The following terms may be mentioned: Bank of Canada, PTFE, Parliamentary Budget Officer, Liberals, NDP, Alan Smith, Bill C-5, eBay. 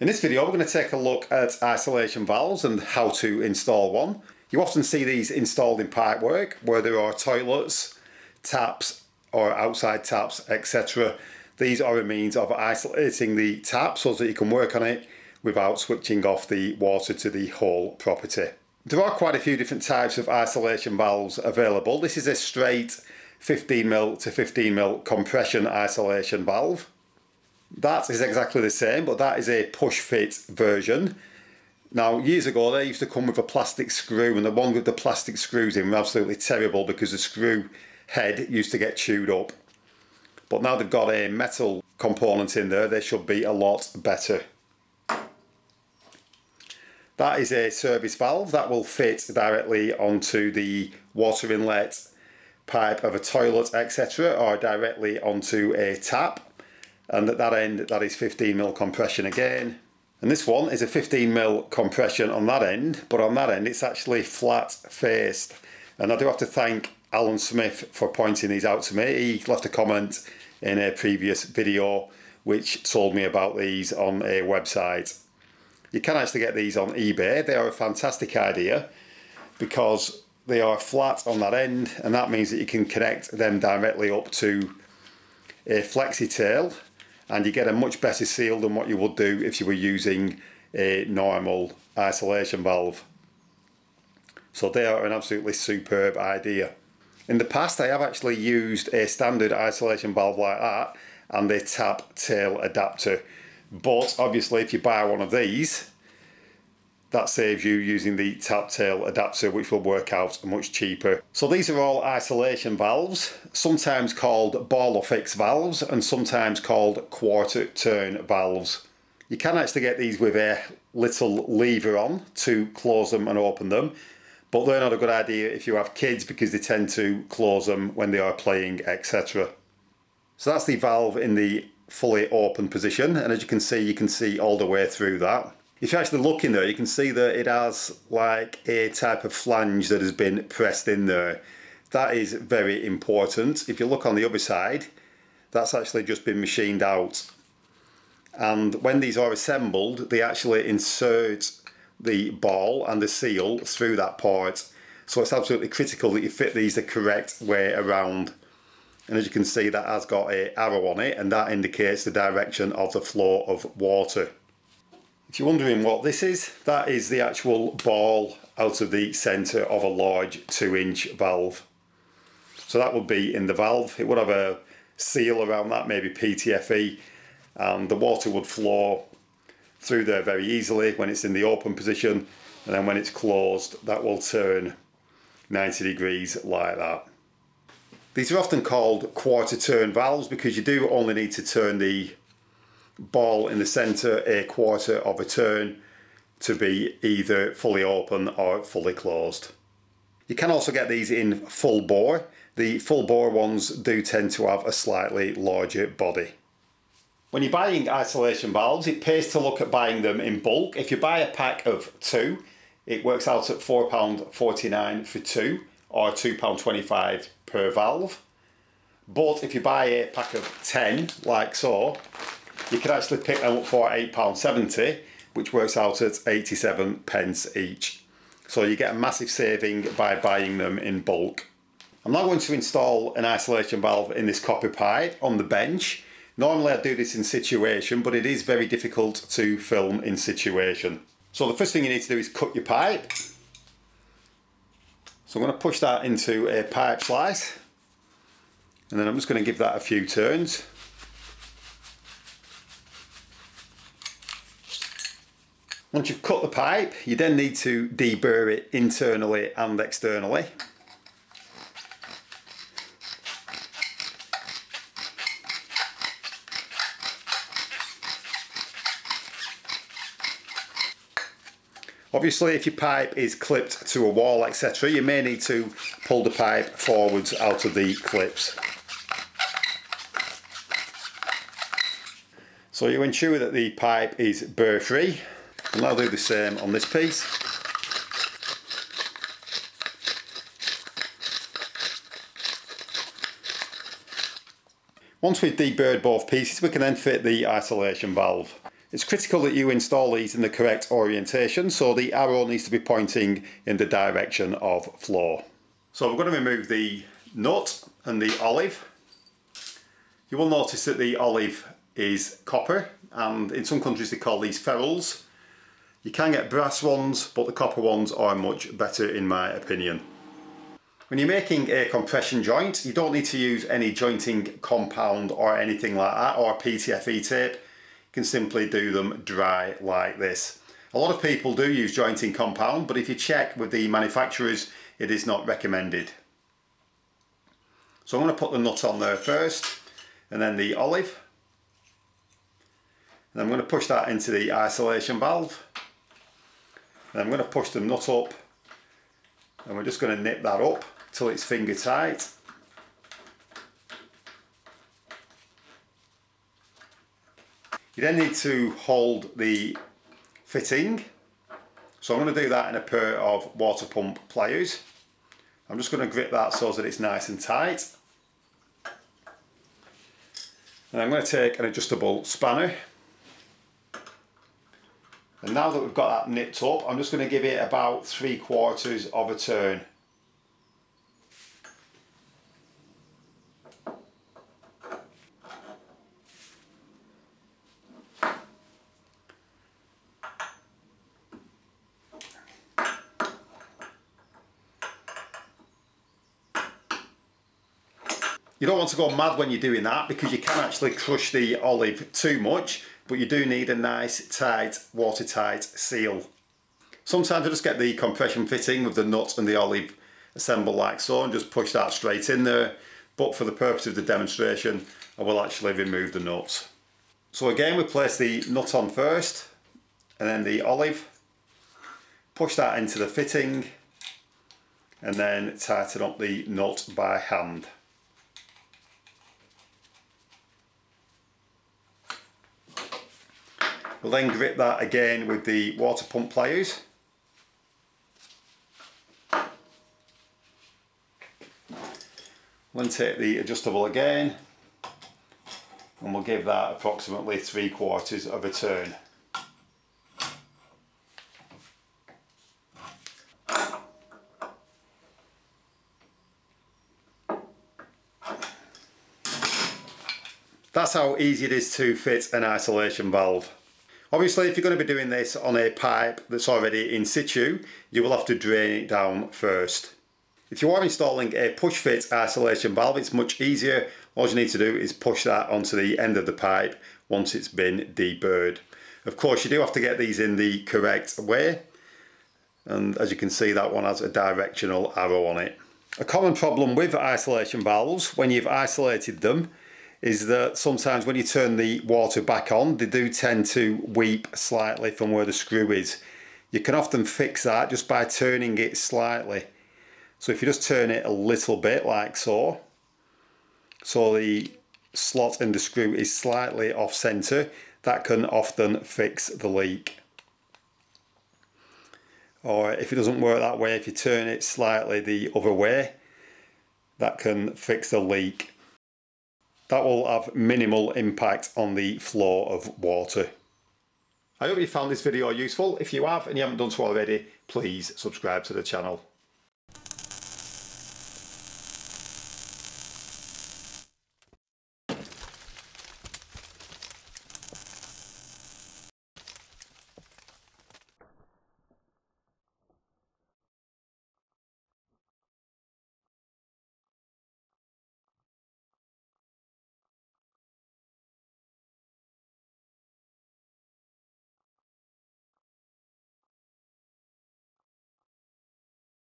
In this video we're going to take a look at isolation valves and how to install one. You often see these installed in pipework where there are toilets, taps or outside taps etc. These are a means of isolating the tap so that you can work on it without switching off the water to the whole property. There are quite a few different types of isolation valves available. This is a straight 15mm to 15mm compression isolation valve. That is exactly the same, but that is a push fit version. Now years ago they used to come with a plastic screw, and the one with the plastic screws in were absolutely terrible because the screw head used to get chewed up. But now they've got a metal component in there, they should be a lot better. That is a service valve that will fit directly onto the water inlet pipe of a toilet etc, or directly onto a tap. And at that end, that is 15mm compression again. And this one is a 15mm compression on that end, but on that end it's actually flat faced. And I do have to thank Alan Smith for pointing these out to me. He left a comment in a previous video which told me about these on a website. You can actually get these on eBay. They are a fantastic idea because they are flat on that end, and that means that you can connect them directly up to a flexi tail, and you get a much better seal than what you would do if you were using a normal isolation valve. So they are an absolutely superb idea. In the past I have actually used a standard isolation valve like that and a tap tail adapter, but obviously if you buy one of these that saves you using the tap tail adapter, which will work out much cheaper. So these are all isolation valves, sometimes called baller fix valves and sometimes called quarter turn valves. You can actually get these with a little lever on to close them and open them, but they're not a good idea if you have kids because they tend to close them when they are playing etc. So that's the valve in the fully open position, and as you can see all the way through that. If you actually look in there, you can see that it has like a type of flange that has been pressed in there. That is very important. If you look on the other side, that's actually just been machined out. And when these are assembled, they actually insert the ball and the seal through that part. So it's absolutely critical that you fit these the correct way around. And as you can see, that has got an arrow on it, and that indicates the direction of the flow of water. If you're wondering what this is, that is the actual ball out of the centre of a large 2-inch valve. So that would be in the valve. It would have a seal around that, maybe PTFE, and the water would flow through there very easily when it's in the open position, and then when it's closed that will turn 90 degrees like that. These are often called quarter turn valves because you do only need to turn the ball in the centre a quarter of a turn to be either fully open or fully closed. You can also get these in full bore. The full bore ones do tend to have a slightly larger body. When you're buying isolation valves, it pays to look at buying them in bulk. If you buy a pack of 2, it works out at £4.49 for 2 or £2.25 per valve. But if you buy a pack of 10 like so, you can actually pick them up for £8.70, which works out at 87p each. So you get a massive saving by buying them in bulk. I'm now going to install an isolation valve in this copper pipe on the bench. Normally I do this in situation, but it is very difficult to film in situation. So the first thing you need to do is cut your pipe. So I'm going to push that into a pipe slice, and then I'm just going to give that a few turns. Once you've cut the pipe, you then need to deburr it internally and externally. Obviously, if your pipe is clipped to a wall, etc., you may need to pull the pipe forwards out of the clips. So you ensure that the pipe is burr free. And I'll do the same on this piece. Once we've deburred both pieces, we can then fit the isolation valve. It's critical that you install these in the correct orientation, so the arrow needs to be pointing in the direction of floor. So we're going to remove the nut and the olive. You will notice that the olive is copper, and in some countries they call these ferrules. You can get brass ones, but the copper ones are much better in my opinion. When you're making a compression joint, you don't need to use any jointing compound or anything like that, or PTFE tape. You can simply do them dry like this. A lot of people do use jointing compound, but if you check with the manufacturers, it is not recommended. So I'm going to put the nut on there first, and then the olive. And I'm going to push that into the isolation valve. And I'm going to push the nut up, and we're just going to nip that up till it's finger tight. You then need to hold the fitting. So I'm going to do that in a pair of water pump pliers. I'm just going to grip that so that it's nice and tight. And I'm going to take an adjustable spanner. And now that we've got that nipped up, I'm just going to give it about 3/4 of a turn. You don't want to go mad when you're doing that, because you can actually crush the olive too much, but you do need a nice, tight, watertight seal. Sometimes I just get the compression fitting with the nut and the olive assembled like so and just push that straight in there, but for the purpose of the demonstration, I will actually remove the nuts. So again, we place the nut on first and then the olive, push that into the fitting and then tighten up the nut by hand. We'll then grip that again with the water pump pliers. We'll then take the adjustable again and we'll give that approximately 3/4 of a turn. That's how easy it is to fit an isolation valve. Obviously, if you're going to be doing this on a pipe that's already in situ, you will have to drain it down first. If you are installing a push fit isolation valve, it's much easier. All you need to do is push that onto the end of the pipe once it's been deburred. Of course, you do have to get these in the correct way. And as you can see, that one has a directional arrow on it. A common problem with isolation valves, when you've isolated them, is that sometimes when you turn the water back on, they do tend to weep slightly from where the screw is. You can often fix that just by turning it slightly. So if you just turn it a little bit like so, so the slot in the screw is slightly off center, that can often fix the leak. Or if it doesn't work that way, if you turn it slightly the other way, that can fix the leak. That will have minimal impact on the flow of water. I hope you found this video useful. If you have and you haven't done so already, please subscribe to the channel.